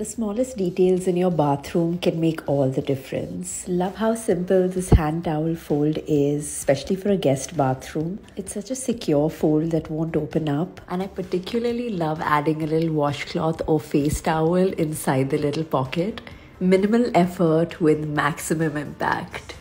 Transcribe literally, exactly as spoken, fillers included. The smallest details in your bathroom can make all the difference. Love how simple this hand towel fold is, especially for a guest bathroom. It's such a secure fold that won't open up. And I particularly love adding a little washcloth or face towel inside the little pocket. Minimal effort with maximum impact.